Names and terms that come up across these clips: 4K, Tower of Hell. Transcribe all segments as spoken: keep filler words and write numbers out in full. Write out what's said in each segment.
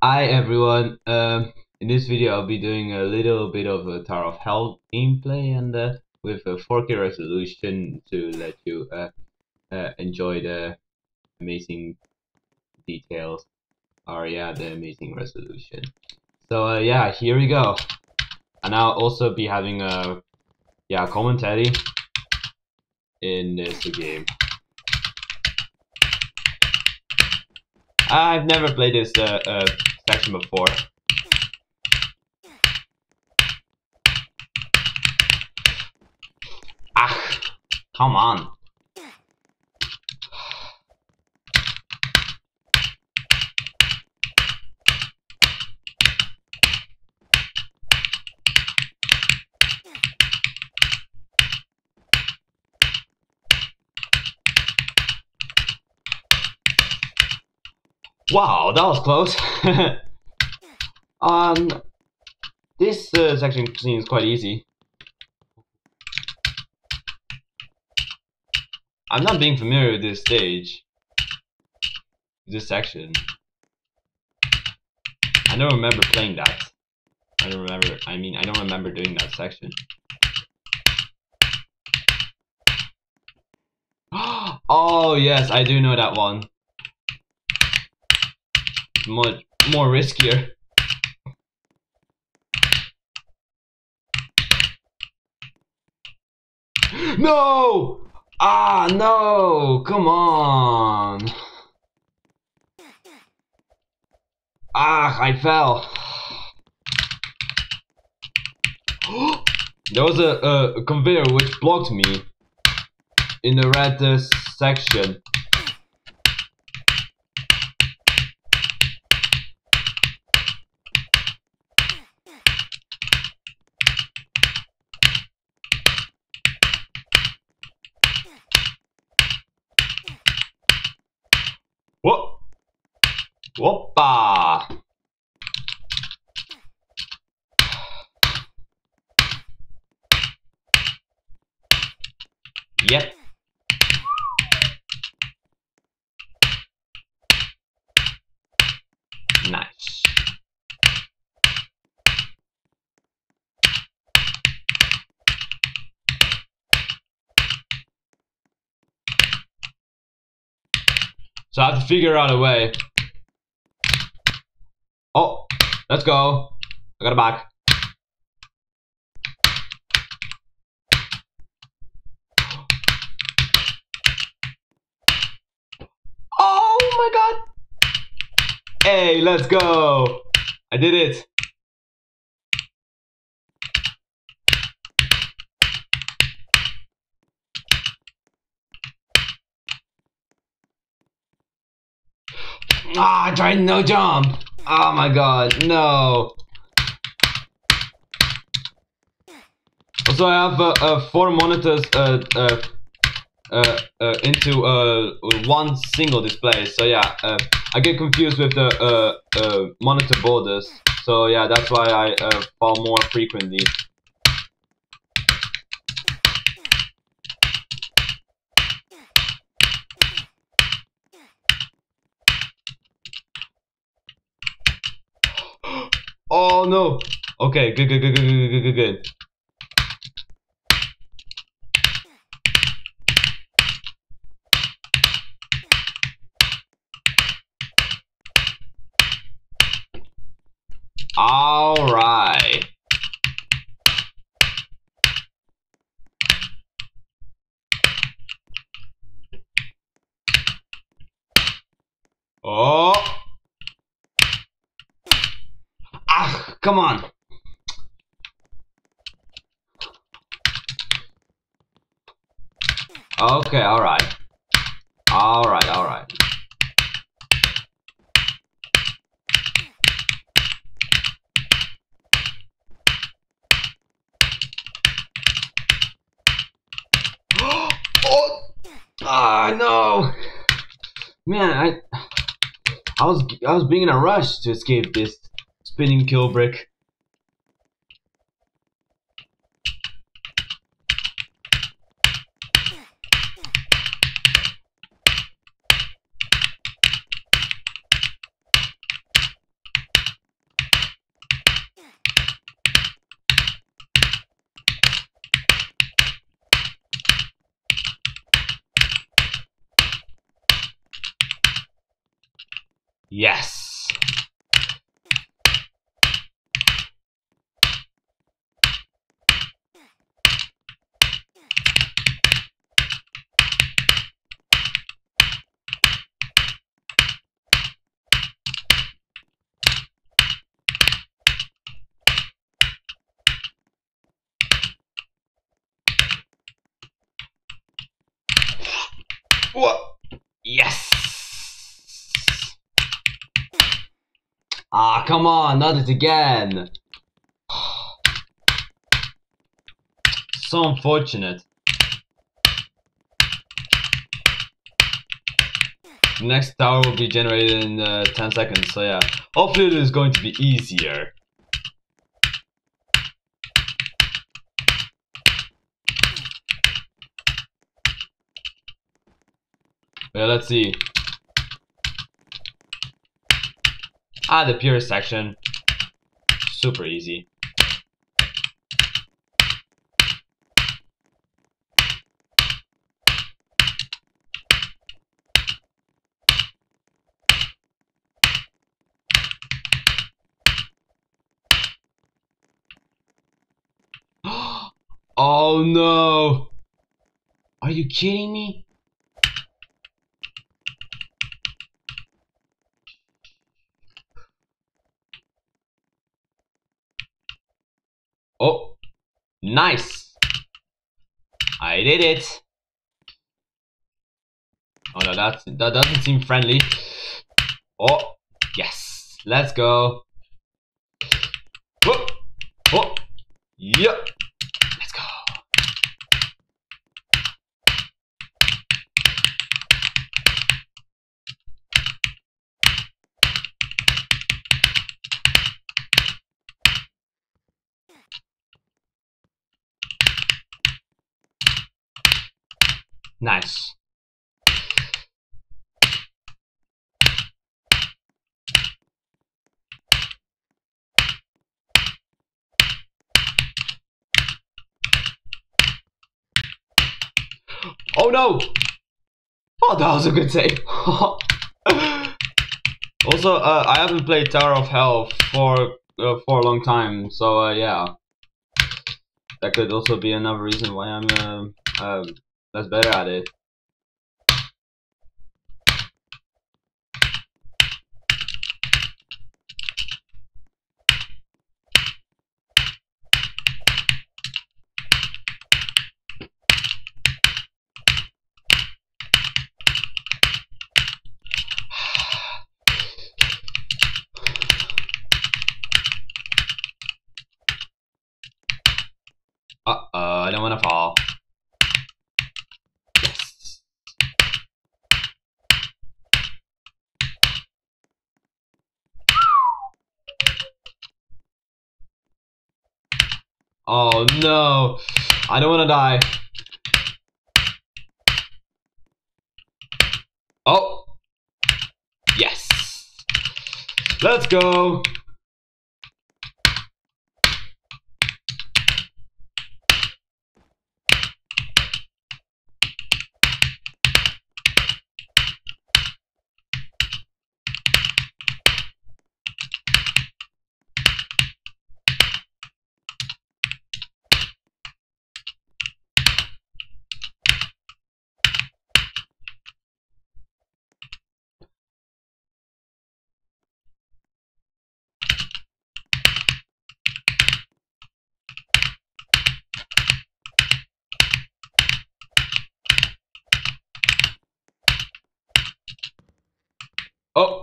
Hi everyone, um, in this video I'll be doing a little bit of a Tower of Hell gameplay and uh, with a four K resolution to let you uh, uh, enjoy the amazing details, or yeah, the amazing resolution. So uh, yeah, here we go. And I'll also be having a yeah commentary in this game. I've never played this uh, uh, section before. Ah, come on. Wow, that was close. um, this uh, section seems quite easy. I'm not being familiar with this stage, this section. I don't remember playing that. I don't remember. I mean, I don't remember doing that section. Oh yes, I do know that one. Much more riskier. No! Ah, no! Come on! Ah, I fell. There was a, a conveyor which blocked me in the red uh, section. Whoop! Whoppa! Yep. Nice. So I have to figure out a way. Oh, let's go. I got it back. Oh my god. Hey, let's go. I did it. Ah, I tried no jump. Oh my god, no. Also, I have uh, uh, four monitors uh, uh, uh, uh, into uh, one single display. So yeah, uh, I get confused with the uh, uh, monitor borders. So yeah, that's why I uh, fall more frequently. Oh no! Okay, good, good, good, good, good, good, good. All right. Oh. Come on. Okay, all right. All right, all right. Oh! Ah, no. Man, I I was I was being in a rush to escape this spinning kill brick. Yes! What? Yes! Ah, come on, not it again! So unfortunate. The next tower will be generated in uh, ten seconds, so yeah. Hopefully it is going to be easier. Yeah, let's see. Ah, the pure section. Super easy. Oh no! Are you kidding me? Oh, nice! I did it! Oh no, that's, that doesn't seem friendly. Oh, yes! Let's go! Oh, oh, yep! Let's go! Nice. Oh no! Oh, that was a good save. Also, uh, I haven't played Tower of Hell for uh, for a long time, so uh, yeah, that could also be another reason why I'm uh, uh, that's better at it. Uh-oh, I don't want to fall. Oh no, I don't want to die. Oh, yes. Let's go. Oh.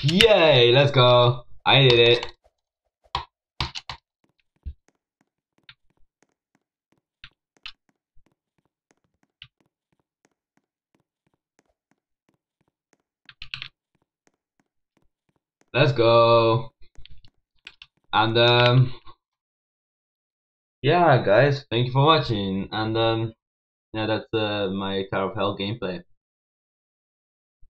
Yay, let's go. I did it. Let's go. And um yeah guys, thank you for watching, and um yeah, that's uh, my Tower of Hell gameplay.